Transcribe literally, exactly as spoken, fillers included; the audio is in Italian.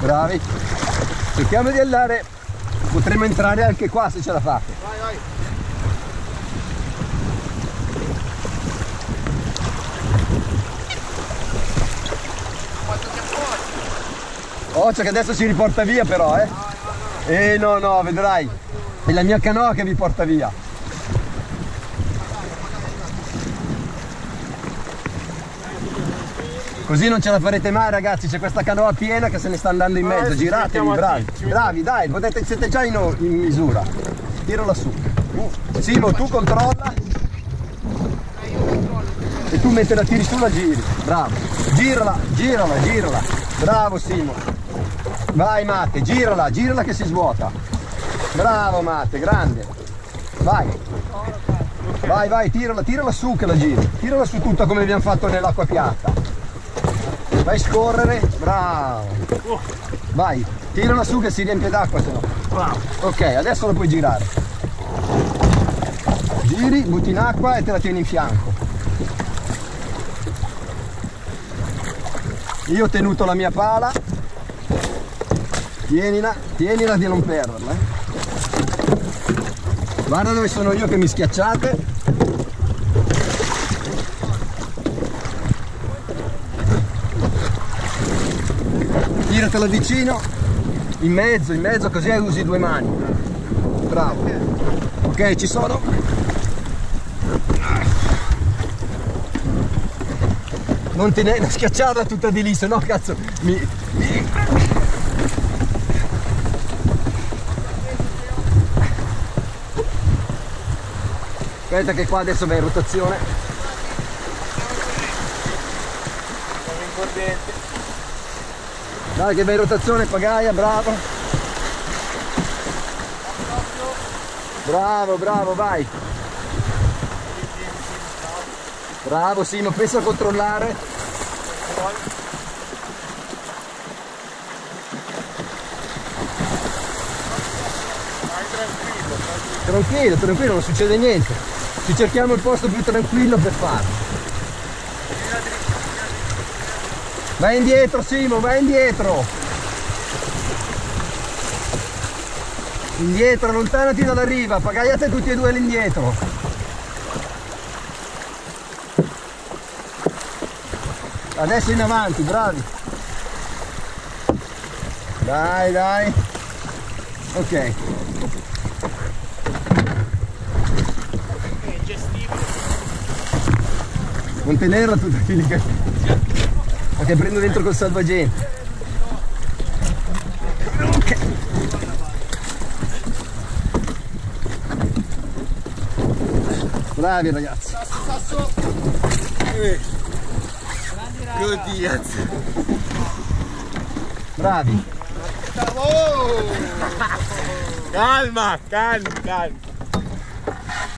bravi, cerchiamo di andare, potremmo entrare anche qua se ce la fate. Vai, vai. Oh, cioè che adesso ci riporta via però, eh? Eh no, no, vedrai, è la mia canoa che vi porta via. Così non ce la farete mai, ragazzi, c'è questa canoa piena che se ne sta andando in mezzo, giratevi, bravi, bravi, dai, potete, siete già in, in misura. Tiro lassù. Uh, Simo, tu controlla. E tu mentre la tiri su la giri, bravo. Girala, girala, girala. Bravo Simo. Vai Matte, girala, girala che si svuota. Bravo Matte, grande. Vai. Vai, vai, tirala, tirala su che la giri. Tirala su tutta come abbiamo fatto nell'acqua piatta. Vai scorrere, bravo, vai, tirala su che si riempie d'acqua se no. Ok, adesso lo puoi girare, giri, butti in acqua e te la tieni in fianco. Io ho tenuto la mia pala, tienila, tienila di non perderla, eh. Guarda dove sono io che mi schiacciate. Tiratela vicino, in mezzo, in mezzo, così usi due mani. Bravo. Ok, ci sono. Non te ne schiacciarla tutta di lì, se no cazzo mi, mi... Aspetta che qua adesso va in rotazione. Dai che bella rotazione, pagaia, bravo. Bravo, bravo, vai. Bravo Simo, pensa a controllare. Tranquillo, tranquillo, non succede niente. Ci cerchiamo il posto più tranquillo per farlo. Vai indietro Simo, vai indietro! Indietro, allontanati dalla riva, pagaiate tutti e due all'indietro! Adesso in avanti, bravi! Dai, dai! Ok! Non tenerla tutta filica! Che prendo dentro col salvagente. Ok. Bravi ragazzi. Bravi. Calma, calma, calma.